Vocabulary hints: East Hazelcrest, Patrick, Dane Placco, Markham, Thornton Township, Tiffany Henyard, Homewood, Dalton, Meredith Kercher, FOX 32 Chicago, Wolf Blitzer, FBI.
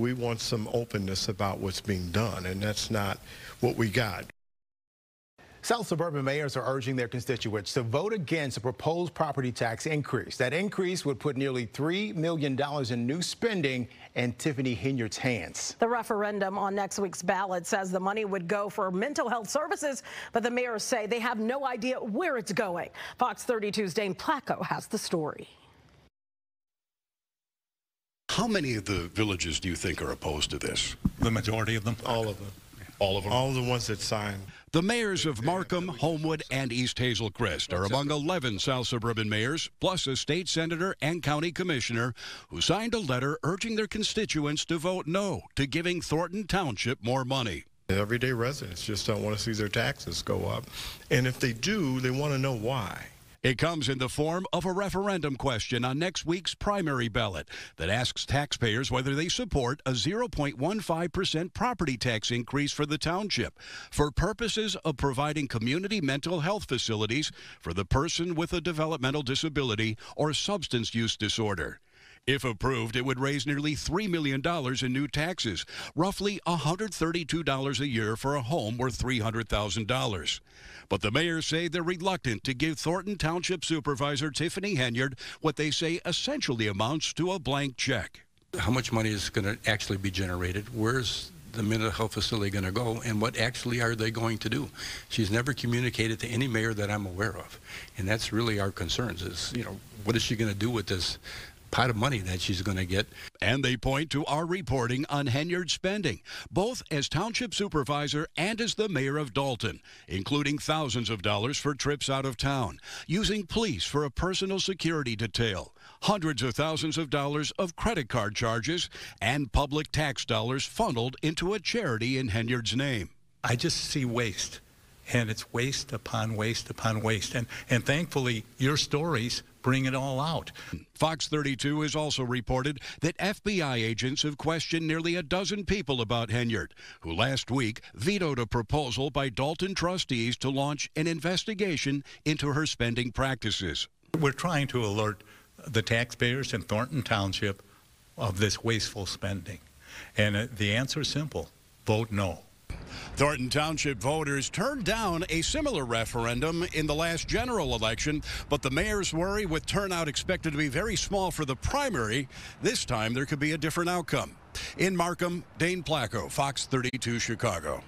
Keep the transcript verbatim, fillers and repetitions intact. We want some openness about what's being done, and that's not what we got. South suburban mayors are urging their constituents to vote against a proposed property tax increase. That increase would put nearly three million dollars in new spending in Tiffany Henyard's hands. The referendum on next week's ballot says the money would go for mental health services, but the mayors say they have no idea where it's going. Fox thirty-two's Dane Placco has the story. How many of the villages do you think are opposed to this? The majority of them. All of them. All of them? All the ones that signed. The mayors of Markham, Homewood, and East Hazelcrest are among eleven South Suburban mayors, plus a state senator and county commissioner, who signed a letter urging their constituents to vote no to giving Thornton Township more money. Everyday residents just don't want to see their taxes go up, and if they do, they want to know why. It comes in the form of a referendum question on next week's primary ballot that asks taxpayers whether they support a zero point one five percent property tax increase for the township for purposes of providing community mental health facilities for the person with a developmental disability or substance use disorder. If approved, it would raise nearly three million dollars in new taxes, roughly one hundred thirty-two dollars a year for a home worth three hundred thousand dollars. But the mayors say they're reluctant to give Thornton Township Supervisor Tiffany Henyard what they say essentially amounts to a blank check. How much money is going to actually be generated? Where's the mental health facility going to go, and what actually are they going to do? She's never communicated to any mayor that I'm aware of, and that's really our concerns is, you know, what is she going to do with this pot of money that she's going to get? And they point to our reporting on Henyard's spending, both as township supervisor and as the mayor of Dalton, including thousands of dollars for trips out of town, using police for a personal security detail, hundreds of thousands of dollars of credit card charges, and public tax dollars funneled into a charity in Henyard's name. I just see waste, and it's waste upon waste upon waste, and and thankfully your stories bring it all out. Fox thirty-two has also reported that F B I agents have questioned nearly a dozen people about Henyard, who last week vetoed a proposal by Dalton trustees to launch an investigation into her spending practices. We're trying to alert the taxpayers in Thornton Township of this wasteful spending, and the answer is simple: vote no. Thornton Township voters turned down a similar referendum in the last general election, but the mayors worry with turnout expected to be very small for the primary, this time there could be a different outcome. In Markham, Dane Placco, Fox thirty-two Chicago.